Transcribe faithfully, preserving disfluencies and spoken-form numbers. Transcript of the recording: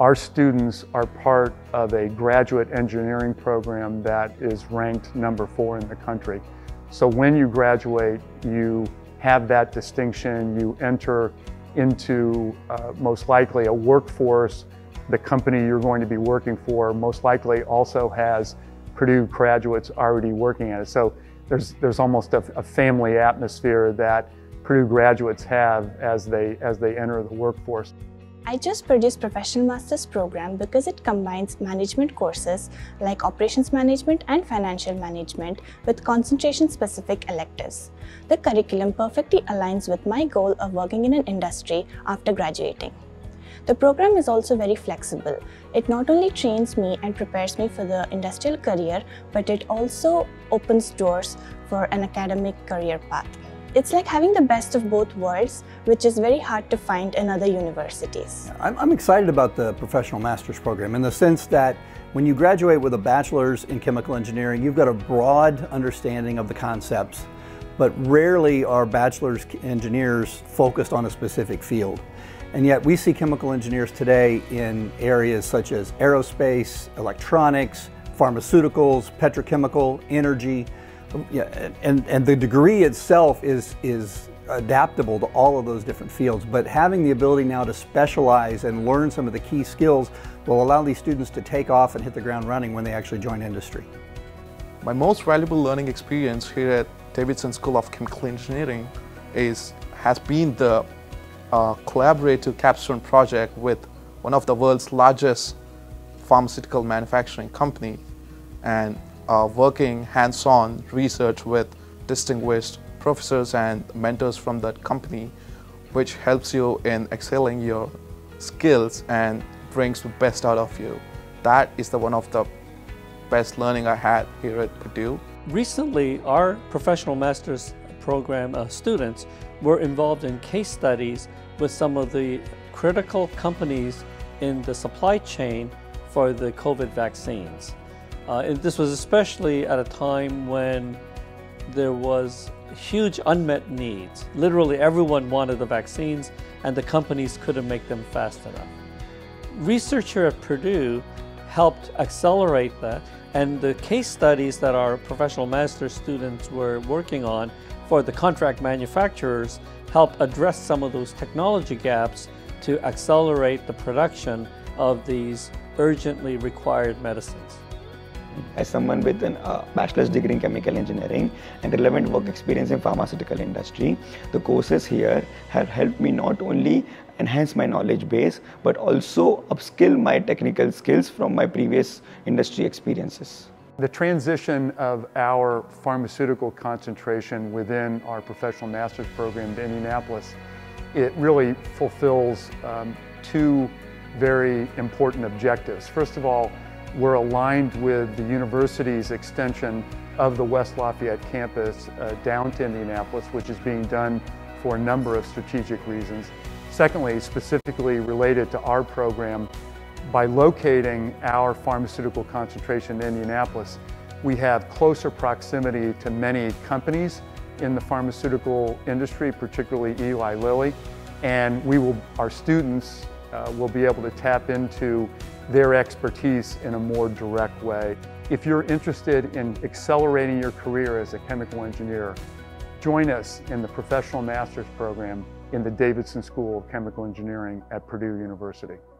Our students are part of a graduate engineering program that is ranked number four in the country. So when you graduate, you have that distinction. You enter into uh, most likely a workforce. The company you're going to be working for most likely also has Purdue graduates already working at it. So there's, there's almost a, a family atmosphere that Purdue graduates have as they, as they enter the workforce. I just produced Professional Masters program because it combines management courses like operations management and financial management with concentration-specific electives. The curriculum perfectly aligns with my goal of working in an industry after graduating. The program is also very flexible. It not only trains me and prepares me for the industrial career, but it also opens doors for an academic career path. It's like having the best of both worlds, which is very hard to find in other universities. I'm, I'm excited about the Professional Master's program in the sense that when you graduate with a bachelor's in chemical engineering, you've got a broad understanding of the concepts, but rarely are bachelor's engineers focused on a specific field. And yet we see chemical engineers today in areas such as aerospace, electronics, pharmaceuticals, petrochemical, energy. Yeah, and, and the degree itself is, is adaptable to all of those different fields, but having the ability now to specialize and learn some of the key skills will allow these students to take off and hit the ground running when they actually join industry. My most valuable learning experience here at Davidson School of Chemical Engineering is, has been the uh, collaborative capstone project with one of the world's largest pharmaceutical manufacturing company, and Uh, working hands-on research with distinguished professors and mentors from that company, which helps you in excelling your skills and brings the best out of you. That is the one of the best learning I had here at Purdue. Recently, our Professional Master's program uh, students were involved in case studies with some of the critical companies in the supply chain for the COVID vaccines. Uh, and this was especially at a time when there was huge unmet needs. Literally everyone wanted the vaccines and the companies couldn't make them fast enough. Research here at Purdue helped accelerate that, and the case studies that our Professional Master's students were working on for the contract manufacturers helped address some of those technology gaps to accelerate the production of these urgently required medicines. As someone with a uh, bachelor's degree in chemical engineering and relevant work experience in pharmaceutical industry, the courses here have helped me not only enhance my knowledge base, but also upskill my technical skills from my previous industry experiences. The transition of our pharmaceutical concentration within our Professional Master's program to Indianapolis, it really fulfills um, two very important objectives. First of all, we're aligned with the university's extension of the West Lafayette campus uh, down to Indianapolis, which is being done for a number of strategic reasons. Secondly, specifically related to our program, by locating our pharmaceutical concentration in Indianapolis, we have closer proximity to many companies in the pharmaceutical industry, particularly Eli Lilly, and we will, our students uh, will be able to tap into their expertise in a more direct way. If you're interested in accelerating your career as a chemical engineer, join us in the Professional Master's program in the Davidson School of Chemical Engineering at Purdue University.